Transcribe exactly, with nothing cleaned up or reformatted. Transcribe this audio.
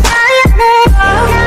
Oh, oh, oh.